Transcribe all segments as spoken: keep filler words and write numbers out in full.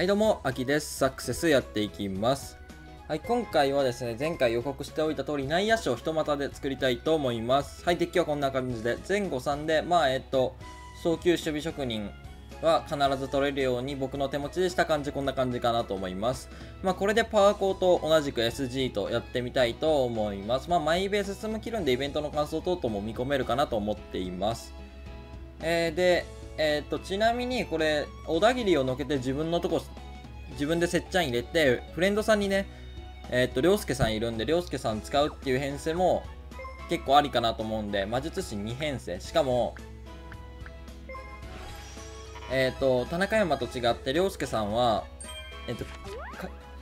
はいどうも、あきです。サクセスやっていきます。はい、今回はですね、前回予告しておいた通り、内野手を一股で作りたいと思います。はい、デッキはこんな感じで、前後さんで、まあ、えっと、送球守備職人は必ず取れるように、僕の手持ちでした感じ、こんな感じかなと思います。まあ、これでパワーコーと同じく エスジー とやってみたいと思います。まあ、マイベース進む気分でイベントの感想等々も見込めるかなと思っています。えー、で、えー、っとちなみにこれ小田切をのけて自分のとこ自分でせっちゃん入れてフレンドさんにね、えー、っと涼介さんいるんで涼介さん使うっていう編成も結構ありかなと思うんで、魔術師に編成、しかもえー、っと田中山と違って涼介さんはえー、っと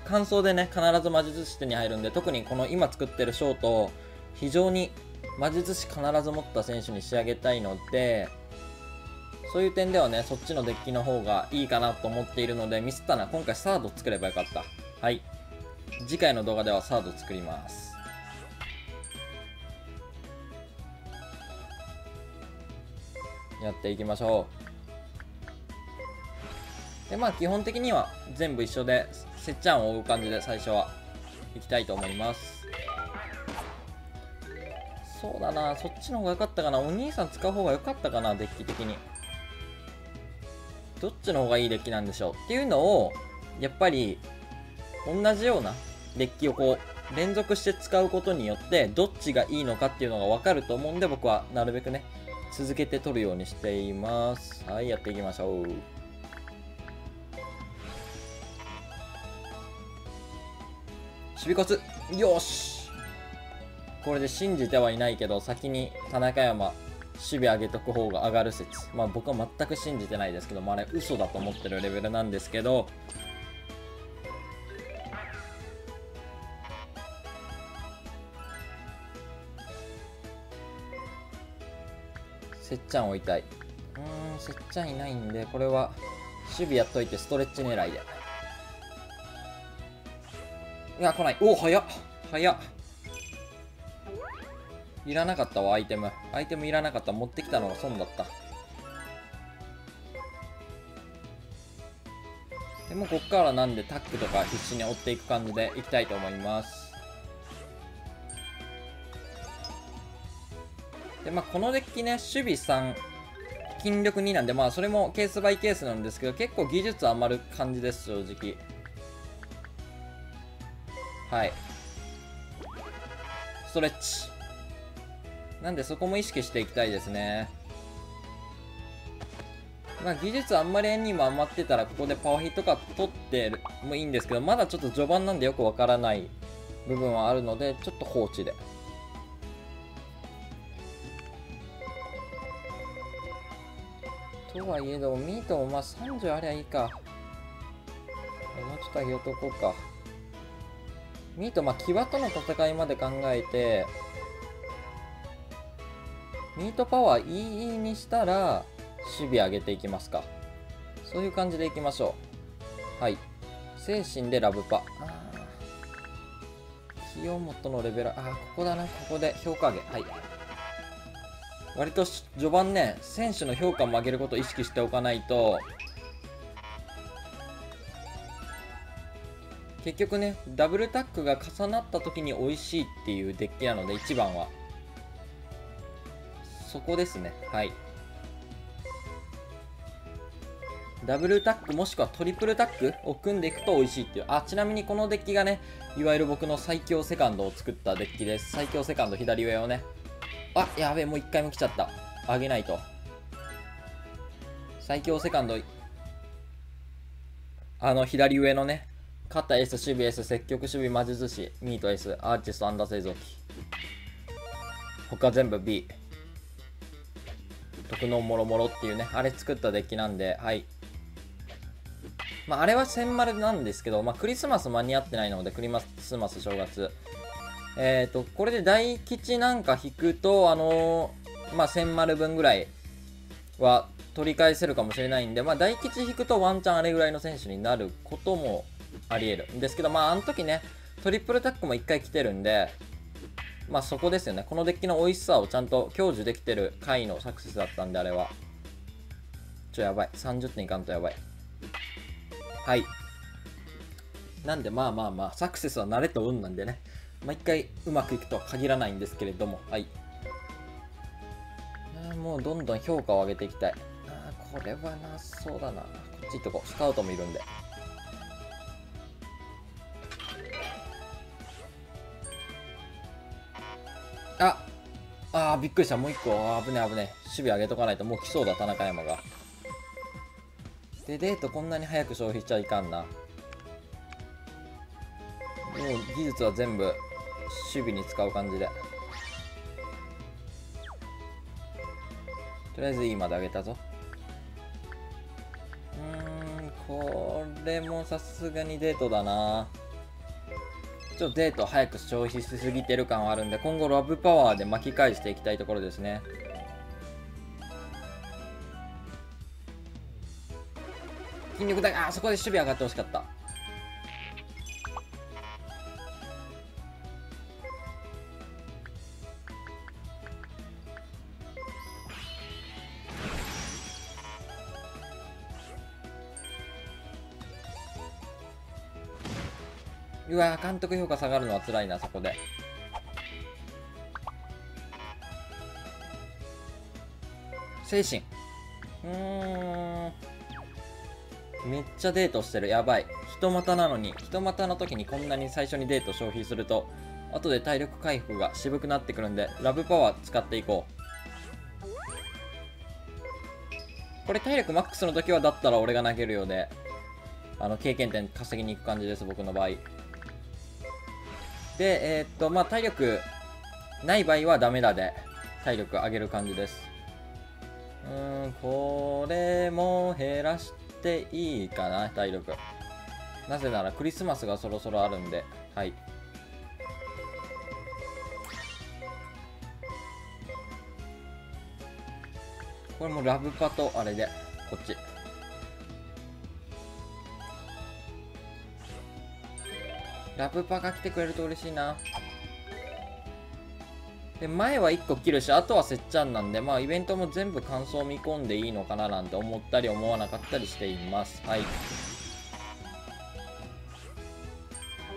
感想でね必ず魔術師手に入るんで、特にこの今作ってるショートを非常に魔術師必ず持った選手に仕上げたいので。そういう点ではね、そっちのデッキの方がいいかなと思っているので、ミスったな。今回サード作ればよかった。はい。次回の動画ではサード作ります。やっていきましょう。で、まあ基本的には全部一緒で、せっちゃんを追う感じで最初はいきたいと思います。そうだな、そっちの方が良かったかな。お兄さん使う方が良かったかな、デッキ的に。どっちの方がいいデッキなんでしょうっていうのを、やっぱり同じようなデッキをこう連続して使うことによって、どっちがいいのかっていうのが分かると思うんで、僕はなるべくね続けて取るようにしています。はい、やっていきましょう。守備コツよし、これで信じてはいないけど先に田中山守備上げとく方が上がる説。まあ僕は全く信じてないですけど、まあ、あれ嘘だと思ってるレベルなんですけど、せっちゃんを追いたい。うん、せっちゃんいないんで、これは守備やっといてストレッチ狙いで。いや、来ない。おお、早っ早っ。いらなかったわ、アイテム。アイテムいらなかった。持ってきたのが損だった。でも、こっからなんでタックとか必死に追っていく感じでいきたいと思います。で、まあ、このデッキね、守備さん、筋力になんで、まあ、それもケースバイケースなんですけど、結構技術余る感じです、正直。はい。ストレッチ。なんでそこも意識していきたいですね。まあ技術あんまり円にも余ってたらここでパワヒとか取ってもいいんですけど、まだちょっと序盤なんでよくわからない部分はあるので、ちょっと放置で。とはいえどミートもまあさんじゅうありゃいいか。もうちょっと上げとこうか。ミートまあ騎馬との戦いまで考えて、ミートパワー イーイー にしたら守備上げていきますか。そういう感じでいきましょう。はい、精神でラブパ。清本のレベル、あー、ここだな。ここで評価上げ。はい、割と序盤ね、選手の評価も上げることを意識しておかないと、結局ねダブルタックが重なった時に美味しいっていうデッキなので、一番はそこですね。はい。ダブルタックもしくはトリプルタックを組んでいくと美味しいっていう。あ、ちなみにこのデッキがね、いわゆる僕の最強セカンドを作ったデッキです。最強セカンド左上をね。あ、やべえ、もういっかいも来ちゃった。上げないと。最強セカンド、あの左上のね、肩 S、守備 S、積極守備、魔術師、ミート S、アーティスト、アンダー製造機。他全部 B。特能もろもろっていうね、あれ作ったデッキなんで、はい。まあ、あれは千丸なんですけど、まあ、クリスマス間に合ってないので、クリスマス、正月。えっと、これで大吉なんか引くと、あのー、まあ、千丸分ぐらいは取り返せるかもしれないんで、まあ、大吉引くとワンチャンあれぐらいの選手になることもあり得るんですけど、まあ、あの時ね、トリプルタックもいっかい来てるんで、まあそこですよね。このデッキの美味しさをちゃんと享受できてる回のサクセスだったんで、あれは。ちょ、やばい。さんじゅってんいかんとやばい。はい。なんでまあまあまあ、サクセスは慣れと運なんでね、毎回うまくいくとは限らないんですけれども、はい。あーもうどんどん評価を上げていきたい。あーこれはな、そうだな。こっち行っとこう。スカウトもいるんで。ああーびっくりした。もう一個。あー危ねえ危ねえ。守備上げとかないともう来そうだ、田中山が。で、デートこんなに早く消費しちゃいかんな。もう技術は全部守備に使う感じで、とりあえずいいまで上げたぞ。うーん、これもさすがにデートだな。ちょっとデート早く消費しすぎてる感はあるんで、今後ラブパワーで巻き返していきたいところですね。筋力だけ、あそこで守備上がってほしかった。うわ、監督評価下がるのは辛いな、そこで。精神。うーん。めっちゃデートしてる。やばい。人股なのに、人股の時にこんなに最初にデート消費すると、後で体力回復が渋くなってくるんで、ラブパワー使っていこう。これ体力マックスの時はだったら俺が投げるようで、あの経験点稼ぎに行く感じです、僕の場合。で、えー、っと、まあ、体力ない場合はダメだで、体力上げる感じです。うーん、これも減らしていいかな、体力。なぜならクリスマスがそろそろあるんで、はい。これもラブパとあれで、こっち。ラブパが来てくれると嬉しいな。で、前はいっこ切るし、あとはせっちゃんなんで、まあイベントも全部感想見込んでいいのかななんて思ったり思わなかったりしています。はい。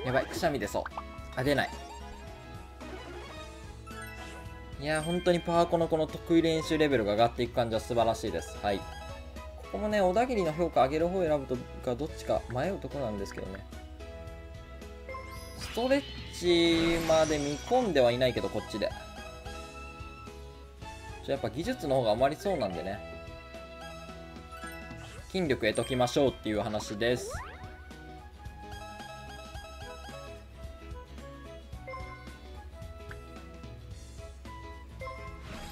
やばい、くしゃみ出そう。あ、出ない。いやー、本当にパワーコのこの得意練習レベルが上がっていく感じは素晴らしいです。はい。ここもね、小田切の評価上げる方を選ぶとかどっちか迷うところなんですけどね。ストレッチまで見込んではいないけど、こっちでやっぱ技術の方が余りそうなんでね、筋力得ときましょうっていう話です。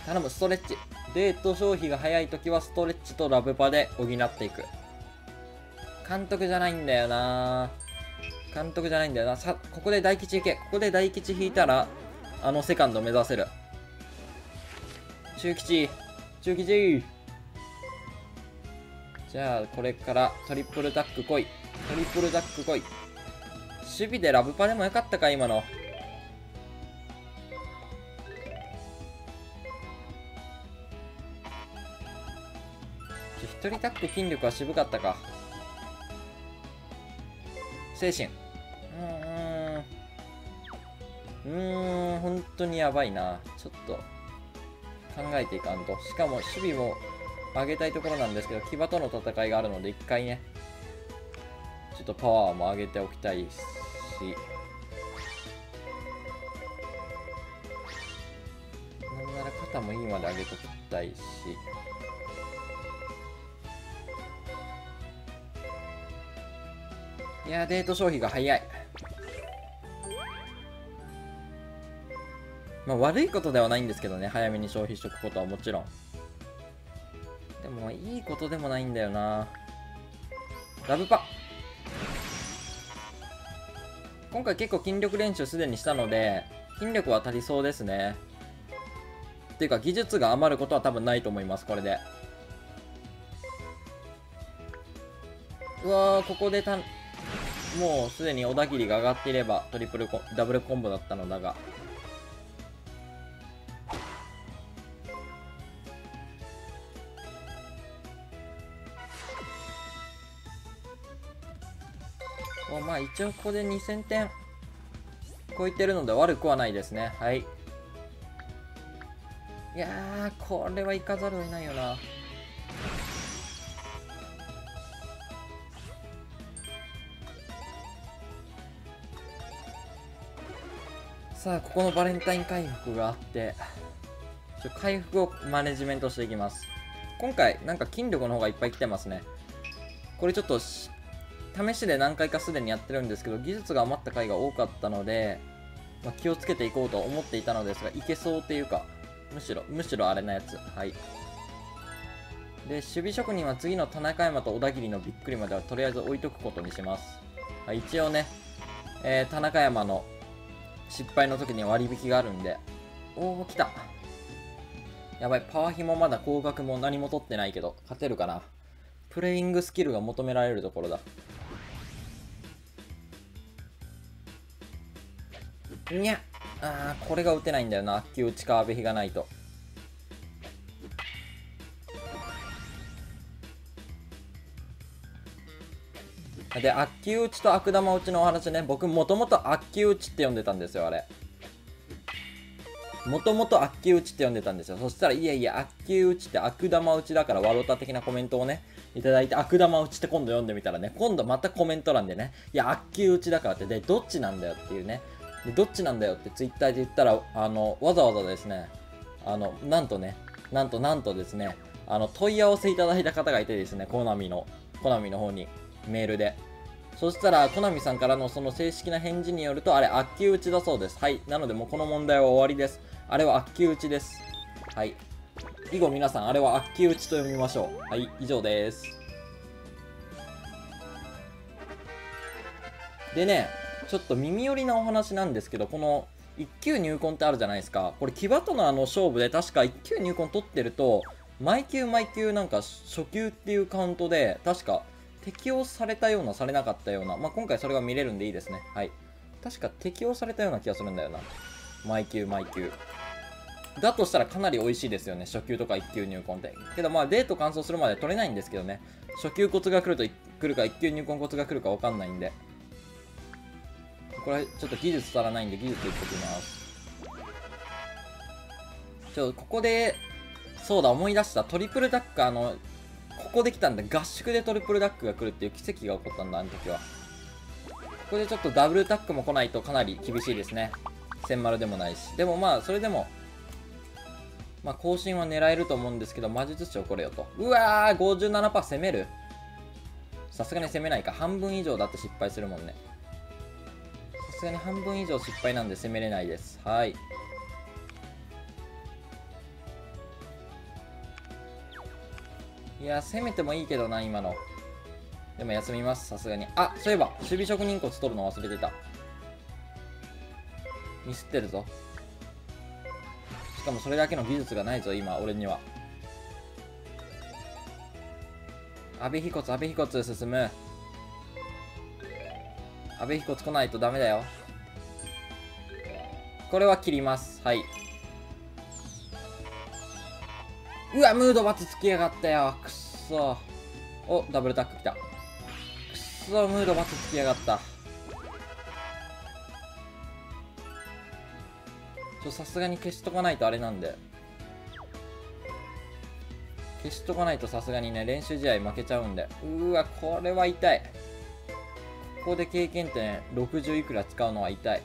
頼む、ストレッチ。デート消費が早い時はストレッチとラブパで補っていく。監督じゃないんだよなぁ、監督じゃないんだよな。さ、ここで大吉引け。ここで大吉引いたら、あのセカンド目指せる。中吉。中吉。じゃあ、これからトリプルタック来い。トリプルタック来い。守備でラブパでもよかったか、今の。一人タック筋力は渋かったか。精神。うーん、本当にやばいな。ちょっと考えていかんと。しかも守備も上げたいところなんですけど、騎馬との戦いがあるので、一回ね、ちょっとパワーも上げておきたいし。なんなら肩もいいまで上げておきたいし。いやー、デート消費が早い。まあ悪いことではないんですけどね、早めに消費しとくことはもちろん。でもいいことでもないんだよな。ラブパ今回結構筋力練習すでにしたので、筋力は足りそうですね。っていうか技術が余ることは多分ないと思います、これで。うわー、ここでたもうすでに小田切が上がっていればトリプルコダブルコンボだったのだが、お、まあ一応ここでにせんてん超えてるので悪くはないですね。はい。いやー、これは行かざるを得ないよな。さあ、ここのバレンタイン回復があって、ちょ回復をマネジメントしていきます。今回、なんか筋力の方がいっぱい来てますね。これちょっと試しで何回かすでにやってるんですけど、技術が余った回が多かったので、まあ、気をつけていこうと思っていたのですが、いけそうっていうか、むしろ、むしろあれなやつ。はい。で、守備職人は次の田中山と小田切のびっくりまではとりあえず置いとくことにします。はい、一応ね、えー、田中山の失敗の時に割引があるんで。おお、来た。やばい、パワヒもまだ高額も何も取ってないけど、勝てるかな。プレイングスキルが求められるところだ。にゃあー、これが打てないんだよな。悪球打ちか、阿部比がないと。で、悪球打ちと悪玉打ちのお話ね。僕もともと悪球打ちって呼んでたんですよ。あれもともと悪球打ちって呼んでたんですよ。そしたら、いやいや、悪球打ちって悪玉打ちだからわろた的なコメントをねいただいて、悪玉打ちって今度読んでみたらね、今度またコメント欄でね、いや悪球打ちだからって、でどっちなんだよっていうね、でどっちなんだよってツイッターで言ったら、あのわざわざですね、あのなんとねなんとなんとですね、あの問い合わせいただいた方がいてですね、コナミのコナミの方にメールで。そしたらコナミさんからのその正式な返事によると、あれ悪球打ちだそうです。はい。なのでもうこの問題は終わりです。あれは悪球打ちです。はい。以後皆さん、あれは悪球打ちと読みましょう。はい、以上です。でね、ちょっと耳寄りなお話なんですけど、このいっ級入魂ってあるじゃないですか。これ騎馬とのあの勝負で確かいっ級入魂取ってると、毎級毎級なんか初級っていうカウントで確か適用されたようなされなかったような、まあ、今回それが見れるんでいいですね。はい。確か適用されたような気がするんだよな。毎級毎級だとしたらかなり美味しいですよね、初級とかいっ級入魂って。けどまあデート完走するまで取れないんですけどね、初級コツが来ると来るかいっ級入魂コツが来るか分かんないんで、これちょっと技術足らないんで技術いっときます。ちょっとここでそうだ、思い出した。トリプルダッカーのここできたんだ。合宿でトリプルダックが来るっていう奇跡が起こったんだ、あの時は。ここでちょっとダブルタックも来ないとかなり厳しいですね。千丸でもないし。でもまあ、それでも、まあ、更新は狙えると思うんですけど、魔術師を来れよと。うわー、ごじゅうななパーセント 攻める。さすがに攻めないか。半分以上だって失敗するもんね。さすがに半分以上失敗なんで攻めれないです。はい。いや、攻めてもいいけどな、今の。でも休みます、さすがに。あ、そういえば、守備職人骨取るの忘れてた。ミスってるぞ。しかもそれだけの技術がないぞ、今、俺には。阿部飛骨、阿部飛骨進む。阿部飛骨来ないとダメだよ。これは切ります。はい。うわ、ムードバツつきやがったよ。くっそ。お、ダブルタック来た。くっそ、ムードバツつきやがった。ちょ、さすがに消しとかないとあれなんで。消しとかないとさすがにね、練習試合負けちゃうんで。うわ、これは痛い。ここで経験点ろくじゅういくら使うのは痛い。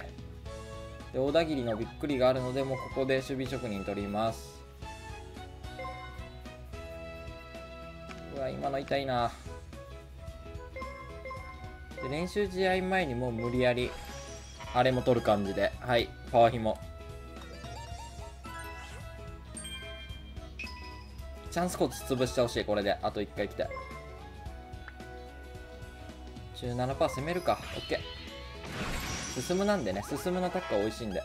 で、小田切のびっくりがあるので、もうここで守備職人取ります。今の痛いな。で、練習試合前にもう無理やりあれも取る感じで。はい、パワーヒもチャンスコーツ潰してほしい。これであといっかい来て じゅうななパーセント 攻めるか。 OK、 進むなんでね、進むのタッカー美味しいんで。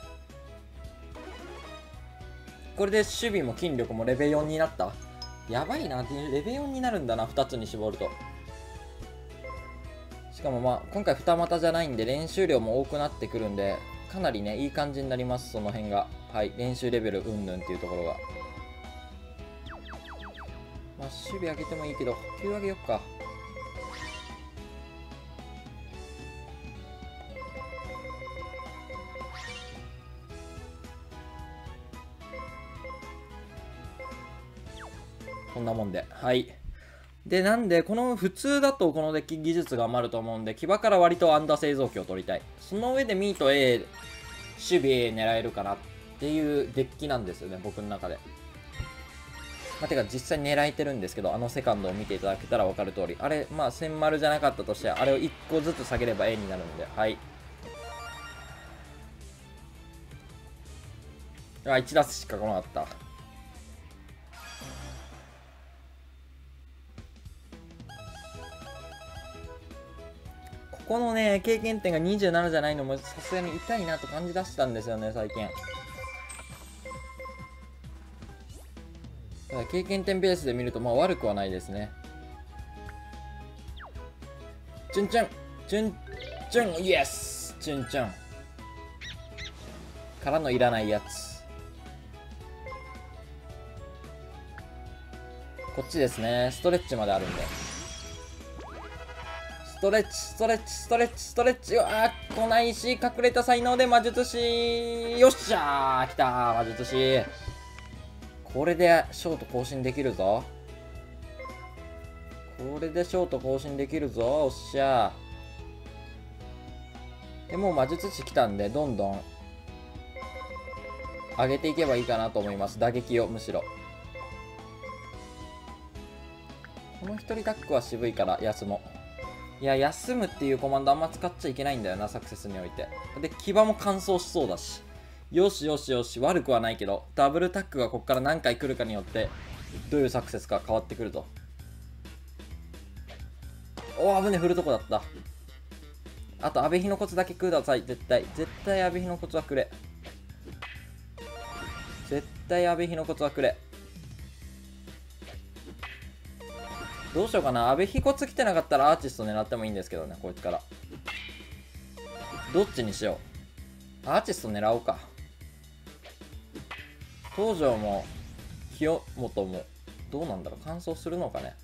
これで守備も筋力もレベルよんになった。やばいな、レベルよんになるんだな、ふたつに絞ると。しかもまあ今回二股じゃないんで練習量も多くなってくるんで、かなりねいい感じになります、その辺が。はい、練習レベルうんぬんっていうところが。まあ守備上げてもいいけど補給上げよっか。そんなもんで。はい。で、なんで、この普通だとこのデッキ技術が余ると思うんで、騎馬から割とアンダー製造機を取りたい。その上でミート A、守備 A 狙えるかなっていうデッキなんですよね、僕の中で。まあ、てか実際狙えてるんですけど、あのセカンドを見ていただけたら分かる通り、あれ、まあ、千丸じゃなかったとして、あれをいっこずつ下げれば A になるんで、はい。あ、いち打数しか来なかった。ここのね、経験点がにじゅうななじゃないのもさすがに痛いなと感じ出したんですよね、最近。ただ経験点ベースで見るとまあ悪くはないですね。チュンチュンチュンチュンイエスチュンチュンからのいらないやつ。こっちですね。ストレッチまであるんで。ストレッチストレッチストレッチストレッチは来ないし、隠れた才能で魔術師、よっしゃー来たー魔術師。これでショート更新できるぞ。これでショート更新できるぞ。おっしゃー。でもう魔術師来たんで、どんどん上げていけばいいかなと思います。打撃をむしろ。このひとりタックは渋いから休もう。いや、休むっていうコマンドあんま使っちゃいけないんだよな、サクセスにおいて。で、牙も乾燥しそうだし、よしよしよし、悪くはないけど、ダブルタックがここから何回来るかによってどういうサクセスか変わってくると。おお、危ねえ、振るとこだった。あと阿部火のコツだけください。絶対絶対阿部火のコツはくれ。絶対阿部火のコツはくれ。どうしようかな。阿部火コツ来てなかったらアーティスト狙ってもいいんですけどね、こいつから。どっちにしよう。アーティスト狙おうか。東條も清本もどうなんだろう、完走するのかね。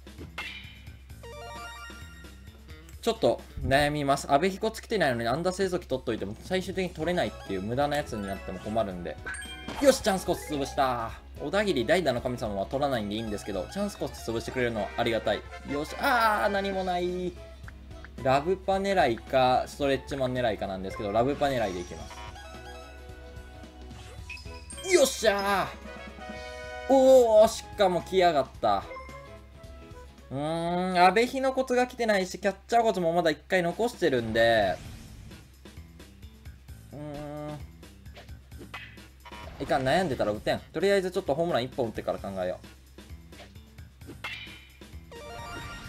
ちょっと悩みます。阿部火コツ来てないのにアンダー製造機取っといても最終的に取れないっていう無駄なやつになっても困るんで。よし、チャンスコース潰した。小田切代打の神様は取らないんでいいんですけど、チャンスコース潰してくれるのはありがたい。よし、あー何もない。ラブパ狙いかストレッチマン狙いかなんですけど、ラブパ狙いでいきます。よっしゃー。おお、しかも来やがった。うーん、阿部火のコツが来てないし、キャッチャーコツもまだいっかい残してるんで、うーん、いかん、悩んでたら打てん。とりあえずちょっとホームランいっぽん打ってから考えよ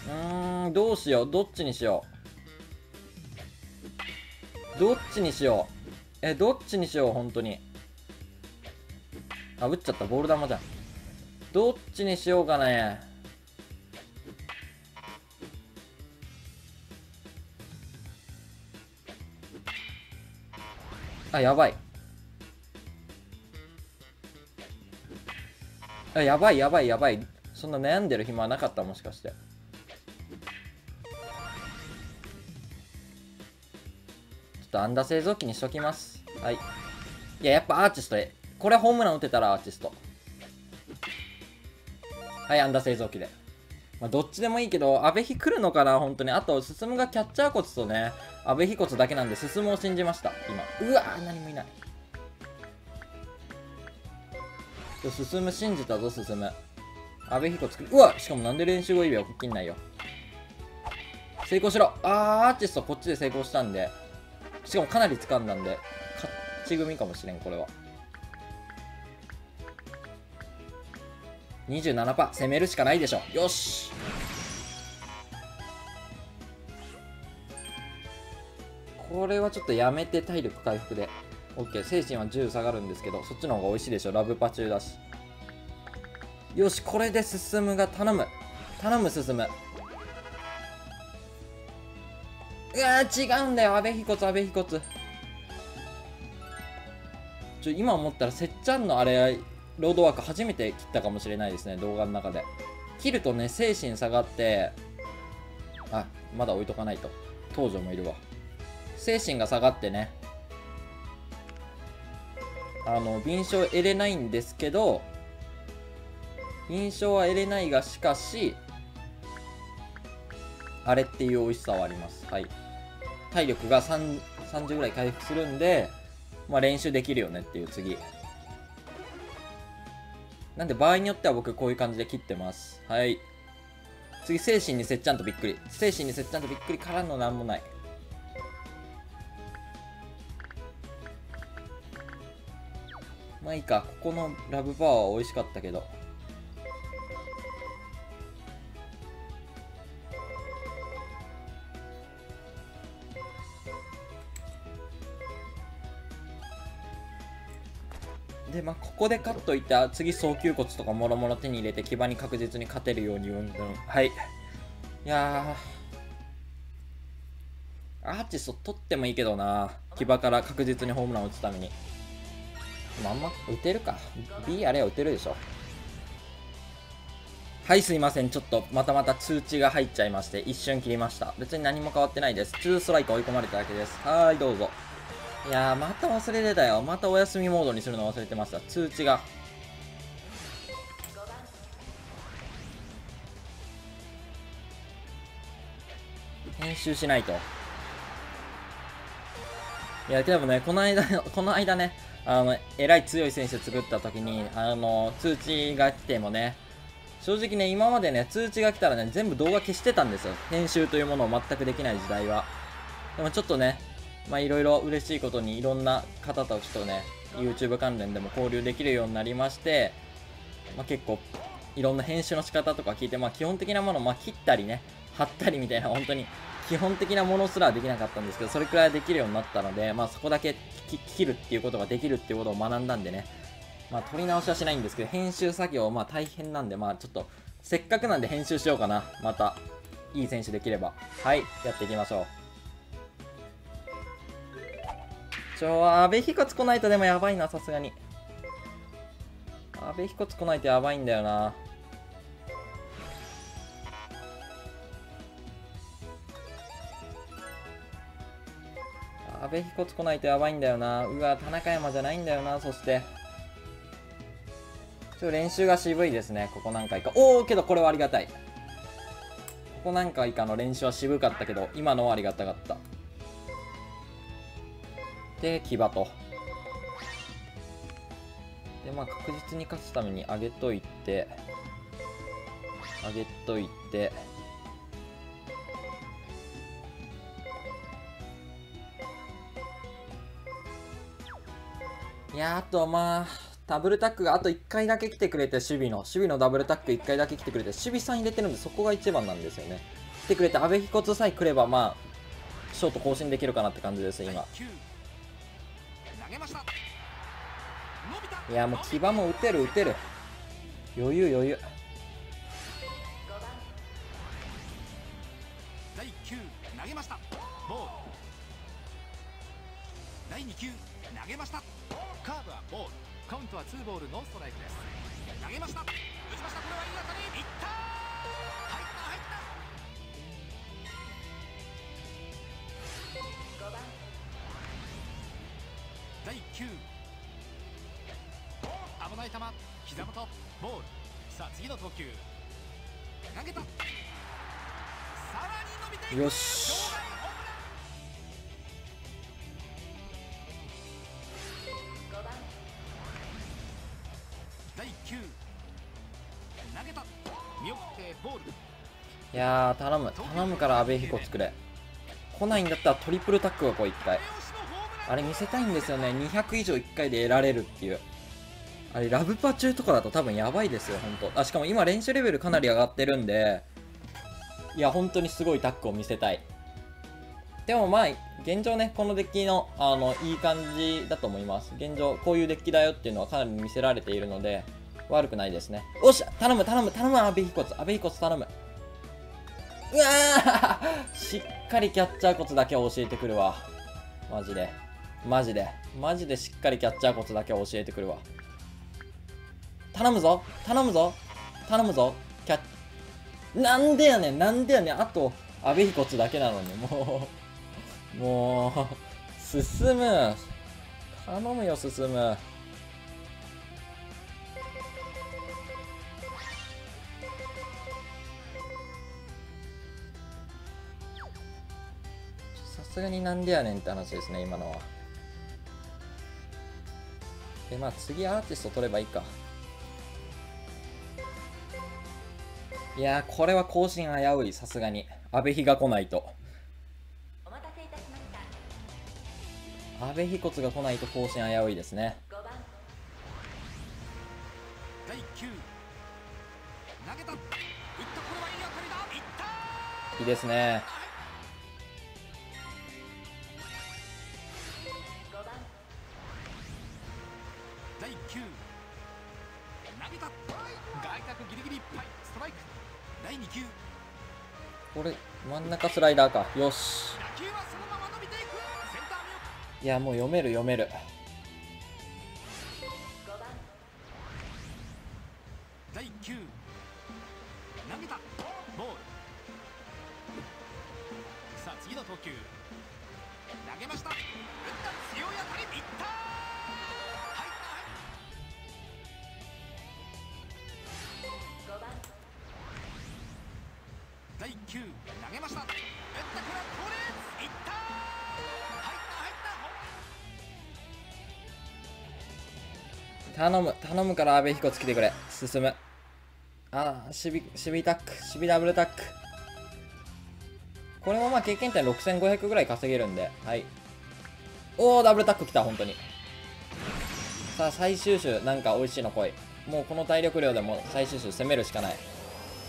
う。うーん、どうしよう。どっちにしよう。どっちにしよう。え、どっちにしよう、本当に。あ、打っちゃった。ボール球じゃん。どっちにしようかね。あ、やばい。やばいやばいやばい。そんな悩んでる暇はなかった、もしかして。ちょっとアンダー製造機にしときます。はい。いや、やっぱアーティストへ。これホームラン打てたらアーティスト。はい、アンダー製造機で、まあ、どっちでもいいけど、阿部火来るのかな本当に。あと進がキャッチャーコツとね、阿部火コツだけなんで、進を信じました今。うわー、何もいない。進む信じたぞ、進む。阿部彦作る。うわ、しかもなんで練習後指輪切んないよ。成功しろ。あー、アーティストこっちで成功したんで、しかもかなり掴んだんで勝ち組かもしれん。これは にじゅうななパーセント 攻めるしかないでしょ。よし、これはちょっとやめて体力回復でOK。 精神はじゅう下がるんですけど、そっちの方が美味しいでしょ。ラブパ中だし。よし、これで進むが、頼む頼む、進む。うわー、違うんだよ。阿部火骨、阿部火骨。ちょ、今思ったらせっちゃんのあれロードワーク初めて切ったかもしれないですね、動画の中で。切るとね、精神下がって、あ、まだ置いとかないと。東條もいるわ。精神が下がってね、あの、敏捷得れないんですけど、印象は得れないが、しかしあれっていう美味しさはあります。はい、体力がさんじゅうぐらい回復するんで、まあ、練習できるよねっていう次なんで、場合によっては僕こういう感じで切ってます。はい、次精神にせっちゃんとびっくり、精神にせっちゃんとびっくりからのなんもない。まあいいか、ここのラブバーは美味しかったけど、でまあここで勝っといた次早球骨とかもろもろ手に入れて、騎馬に確実に勝てるように、うんうん、はい、いやーアーティスト取ってもいいけどな、騎馬から確実にホームランを打つために。まんま打てるか B あれは打てるでしょ。はい、すいません、ちょっとまたまた通知が入っちゃいまして一瞬切りました。別に何も変わってないです。ツーストライク追い込まれただけです。はーい、どうぞ。いやー、また忘れてたよ。またお休みモードにするの忘れてました、通知が。編集しないと。いやでもね、この間この間ね、あのえらい強い選手作った時に、あの通知が来てもね、正直ね、今までね通知が来たらね全部動画消してたんですよ。編集というものを全くできない時代は。でもちょっとね、まあいろいろ嬉しいことにいろんな方たちとね YouTube 関連でも交流できるようになりまして、まあ、結構いろんな編集の仕方とか聞いて、まあ、基本的なものを、まあ、切ったりね貼ったりみたいな、本当に基本的なものすらできなかったんですけど、それくらいできるようになったので、まあ、そこだけ切るっていうことができるっていうことを学んだんでね、まあ、撮り直しはしないんですけど、編集作業まあ大変なんで、まあ、ちょっとせっかくなんで編集しようかな。またいい選手できれば、はい、やっていきましょう。ちょ、阿部彦来ないとでもやばいな、さすがに阿部彦来ないとやばいんだよな。阿部彦来ないとやばいんだよな。うわ、田中山じゃないんだよな。そしてちょ、練習が渋いですね、ここ何回か。おお、けどこれはありがたい。ここ何回かの練習は渋かったけど、今のはありがたかった。で騎馬とで、まあ確実に勝つために上げといて上げといていや、あとまあダブルタックがあといっかいだけ来てくれて、守備の守備のダブルタックいっかいだけ来てくれて、守備さん入れてるんで、そこが一番なんですよね。来てくれて、阿部彦さえ来れば、まあショート更新できるかなって感じです今。いや、もう騎馬も打てる打てる、余裕余裕。だいきゅう投げました、ボール。だいにきゅう投げました、カーブはボール、カウントはツーボールのストライクです。投げました、打ちました、これはいい当たり、いったー、入った入った。だいきゅう危ない球、膝元ボール。さあ次の投球、投げた、さらに伸びていく、よし。いやー、頼む頼むから阿部彦作れ。来ないんだったらトリプルタックがこういっかい、あれ見せたいんですよね。にひゃく以上いっかいで得られるっていう、あれラブパ中とかだと多分やばいですよ本当。あ、しかも今練習レベルかなり上がってるんで、いや本当にすごいタックを見せたい。でもまあ現状ね、このデッキのあのいい感じだと思います。現状こういうデッキだよっていうのはかなり見せられているので、悪くないですね。おっしゃ、頼む頼む頼む、阿部彦阿部彦頼む。うわーしっかりキャッチャーコツだけ教えてくるわ、マジでマジでマジで、しっかりキャッチャーコツだけ教えてくるわ。頼むぞ頼むぞ頼むぞ、キャッなんでやねんなんでやねん。あと阿部彦だけなのに、もうもう進む、頼むよ進む。すがになんでやねんって話ですね、今のは。で、まあ次アーティスト取ればいいか。いやー、これは更新危うい、さすがに。安倍比が来ないと。お待たせいたしました。安倍比骨が来ないと更新危ういですね。いいですね。これ真ん中スライダーか、よし。いや、もう読める読める。頼む頼むから阿部彦つけてくれ。進む。ああ、シビシビタック、シビダブルタック。これもまあ経験点ろくせんごひゃくぐらい稼げるんで、はい。おお、ダブルタックきた。本当にさあ最終手なんか美味しいの来い。もうこの体力量でも最終手攻めるしかない。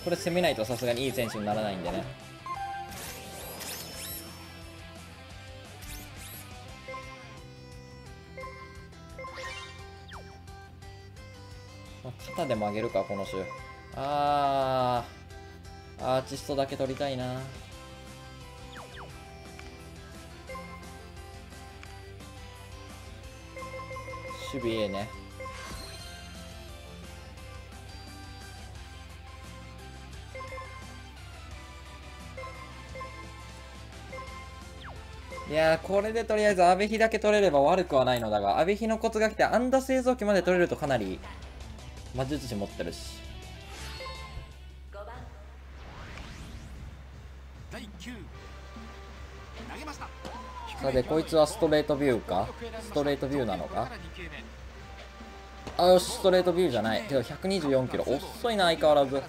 これ攻めないとさすがにいい選手にならないんでね。肩でも上げるか、この週。あー、アーティストだけ取りたいな。守備 A ね。いやー、これでとりあえず阿部比だけ取れれば悪くはないのだが、阿部比のコツが来て安打製造機まで取れるとかなり魔術師持ってるし。さて、こいつはストレートビューか、ストレートビューなのか。あ、よし、ストレートビューじゃないけどひゃくにじゅうよんキロ遅いな、相変わらず。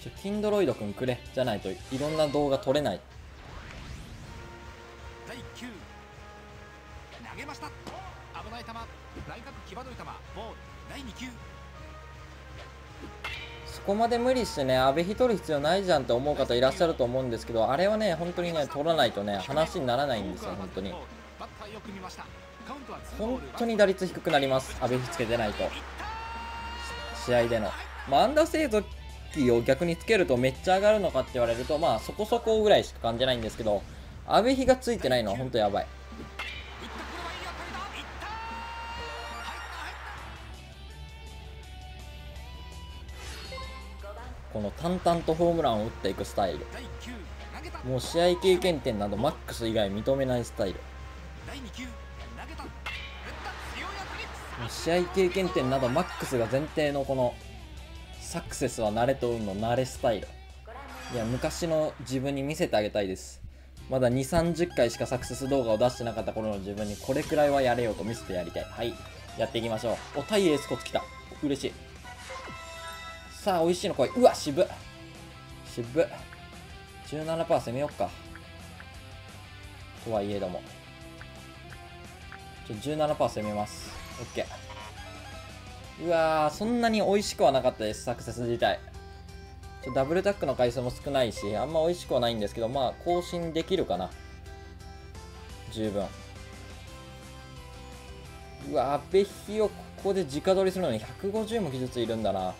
ちょ、キンドロイドくんくれ、じゃないといろんな動画撮れない。投げました。危ない球。内角際どい球。ボール。だいにきゅう。そこまで無理してね、阿部比取る必要ないじゃんって思う方いらっしゃると思うんですけど、あれはね、本当にね、取らないとね、話にならないんですよ、本当に。本当に打率低くなります、阿部比つけてないと。試合での。まあ、アンダー製造機を逆につけるとめっちゃ上がるのかって言われると、まあ、そこそこぐらいしか感じないんですけど、阿部比がついてないのは本当やばい。この淡々とホームランを打っていくスタイル、もう試合経験点などマックス以外認めないスタイル。試合経験点などマックスが前提のこのサクセスは慣れと運の慣れスタイル。いや、昔の自分に見せてあげたいです。まだにじゅうさんじゅっかいしかサクセス動画を出してなかった頃の自分にこれくらいはやれよと見せてやりたい。はい、やっていきましょう。お、対エースコツ来た、嬉しい。さあ、美味しいの来い。うわ、渋っ渋っ。 じゅうななパーセント 攻めよっか、とはいえども。ちょ、 じゅうななパーセント 攻めます。 OK。 うわー、そんなに美味しくはなかったです、サクセス自体。ちょ、ダブルタックの回数も少ないし、あんま美味しくはないんですけど、まあ更新できるかな、十分。うわ、阿部比をここで直取りするのにひゃくごじゅうも技術いるんだな。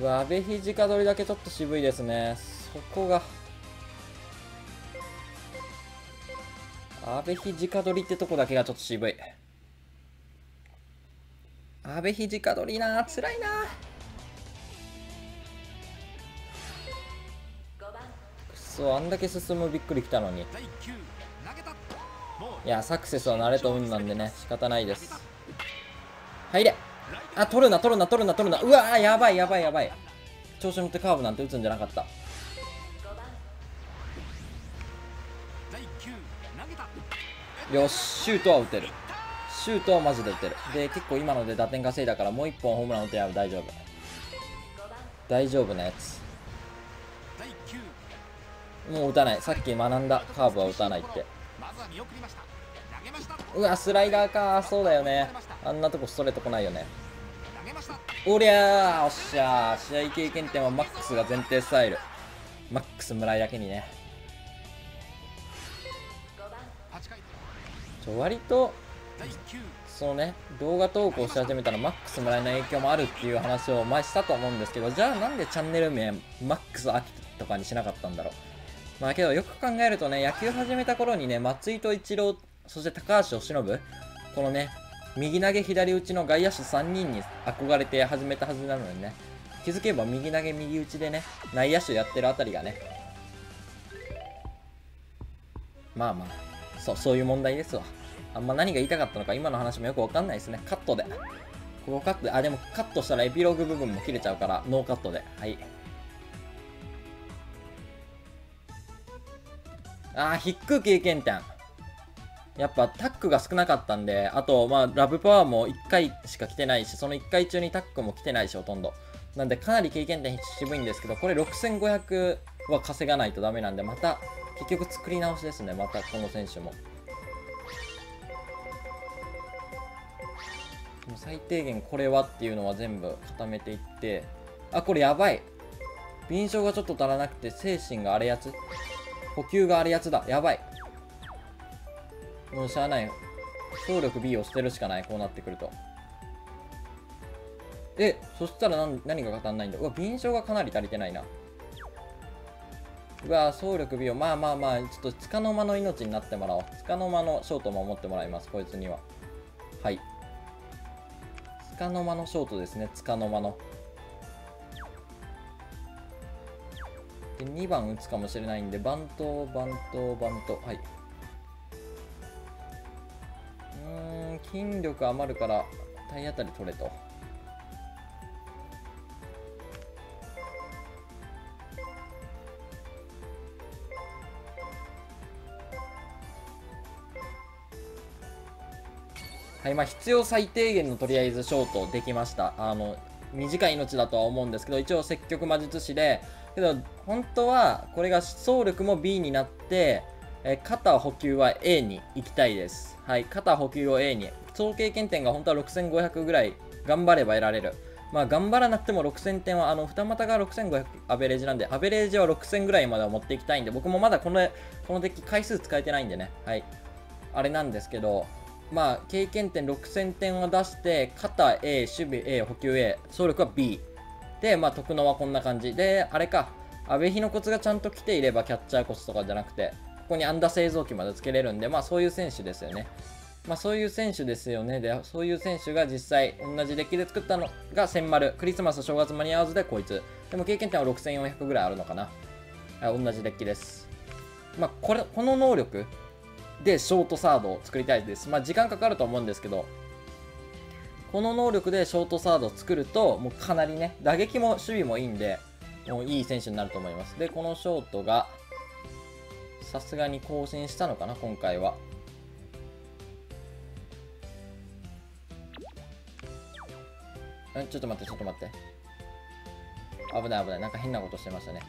うわ、阿部比直取りだけちょっと渋いですね、そこが。阿部比直取りってとこだけがちょっと渋い。阿部比直取りなー、つらいなー。くそう、あんだけ進むびっくりきたのに。いや、サクセスは慣れと運なんでね、仕方ないです。入れ。あ、取るな取るな取るな取るな。うわー、やばいやばいやばい。調子乗ってカーブなんて打つんじゃなかった。よし、シュートは打てる。シュートはマジで打てる。で、結構今ので打点稼いだから、もういっぽんホームラン打てやる。大丈夫大丈夫なやつ。もう打たない。さっき学んだ、カーブは打たないって。うわ、スライダーか。そうだよね、あんなとこストレート来ないよね。おりゃー、おっしゃー。試合経験点はマックスが前提スタイル。マックス村井だけにね。ちょ、割とそのね、動画投稿し始めたらマックス村井の影響もあるっていう話を前したと思うんですけど、じゃあなんでチャンネル名マックスアキとかにしなかったんだろう。まあけどよく考えるとね、野球始めた頃にね、松井と一郎、そして高橋由伸、このね、右投げ左打ちの外野手さんにんに憧れて始めたはずなのにね、気づけば右投げ右打ちでね、内野手やってるあたりがね、まあまあ、そう、そういう問題ですわ。あんま何が言いたかったのか、今の話もよくわかんないですね。カットで。ここカットで、あ、でもカットしたらエピローグ部分も切れちゃうから、ノーカットで。はい。あー、低い経験点。やっぱタックが少なかったんで、あと、まあ、ラブパワーもいっかいしか来てないし、そのいっかい中にタックも来てないし、ほとんど。なんで、かなり経験点渋いんですけど、これろくせんごひゃくは稼がないとダメなんで、また、結局作り直しですね、また、この選手も。もう最低限これはっていうのは全部固めていって、あ、これやばい。敏捷がちょっと足らなくて、精神があれやつ。呼吸があれやつだ。やばい。もうしゃあない。総力 B を捨てるしかない。こうなってくると。え、そしたら 何, 何が足んないんだ。うわ、敏捷がかなり足りてないな。うわ、総力 B を。まあまあまあ、ちょっとつかの間の命になってもらおう。つかの間のショートも守ってもらいます。こいつには。はい。つかの間のショートですね。つかの間の。で、にばん打つかもしれないんで、バント、バント、バント。はい。筋力余るから体当たり取れと。はい、まあ必要最低限のとりあえずショートできました。あの短い命だとは思うんですけど、一応積極魔術師で、けど本当はこれが走力も B になって。え、肩補給は A に行きたいです。はい、肩補給を A に。総経験点が本当はろくせんごひゃくぐらい頑張れば得られる。まあ頑張らなくてもろくせんてんは、あの二股がろくせんごひゃくアベレージなんで、アベレージはろくせんぐらいまでは持っていきたいんで、僕もまだこの、このデッキ回数使えてないんでね、はい。あれなんですけど、まあ経験点ろくせんてんを出して、肩 A、守備 A、補給 A、走力は B。で、まあ徳野はこんな感じ。で、あれか、阿部日のコツがちゃんと来ていればキャッチャーコツとかじゃなくて、ここにアンダー製造機までつけれるんで、まあそういう選手ですよね。まあそういう選手ですよね。で、そういう選手が実際、同じデッキで作ったのが千丸。クリスマス、正月間に合わずでこいつ。でも経験点はろくせんよんひゃくぐらいあるのかな。あ、同じデッキです。まあこれ、この能力でショートサードを作りたいです。まあ時間かかると思うんですけど、この能力でショートサードを作ると、もうかなりね、打撃も守備もいいんで、もういい選手になると思います。で、このショートが、さすがに更新したのかな、今回は。ちょっと待って、ちょっと待って。危ない危ない。なんか変なことしてましたね。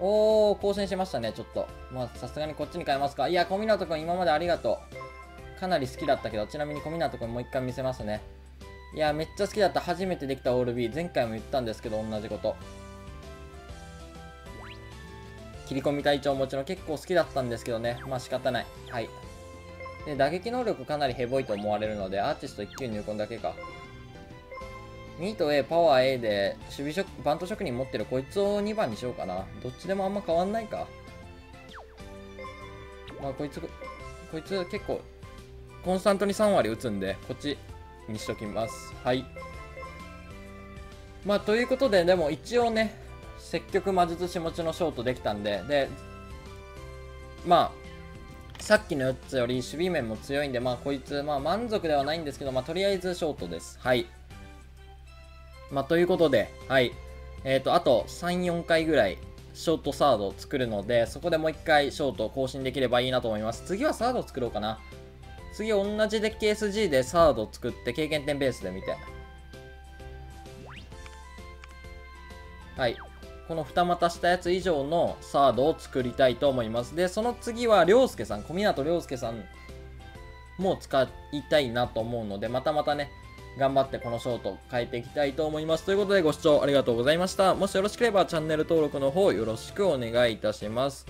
おお、更新しましたね、ちょっと。まあ、さすがにこっちに変えますか。いや、小湊君、今までありがとう。かなり好きだったけど、ちなみに小湊君もう一回見せますね。いや、めっちゃ好きだった。初めてできたオール B。前回も言ったんですけど、同じこと。切り込み隊長もちろん結構好きだったんですけどね。まあ仕方ない。はい。で、打撃能力かなりヘボいと思われるので、アーティストいっ級入魂だけか。ミート A、パワー A で、守備職、バント職人持ってるこいつをにばんにしようかな。どっちでもあんま変わんないか。まあこいつ、こいつ結構、コンスタントにさん割打つんで、こっちにしときます。はい。まあということで、でも一応ね、積極魔術師持ちのショートできたんで、で、まあ、さっきのよっつより守備面も強いんで、まあこいつ、まあ満足ではないんですけど、まあとりあえずショートです。はい。まあということで、はい。えっと、あとさん、よんかいぐらい、ショートサードを作るので、そこでもういっかいショートを更新できればいいなと思います。次はサードを作ろうかな。次同じデッキ エスジー でサードを作って経験点ベースで見て。はい。このに股したやつ以上のサードを作りたいと思います。で、その次は涼介さん、小湊涼介さんも使いたいなと思うので、またまたね、頑張ってこのショート変えていきたいと思います。ということでご視聴ありがとうございました。もしよろしければチャンネル登録の方よろしくお願いいたします。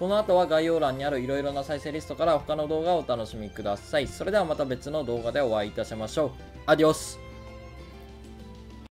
この後は概要欄にあるいろいろな再生リストから他の動画をお楽しみください。それではまた別の動画でお会いいたしましょう。アディオス。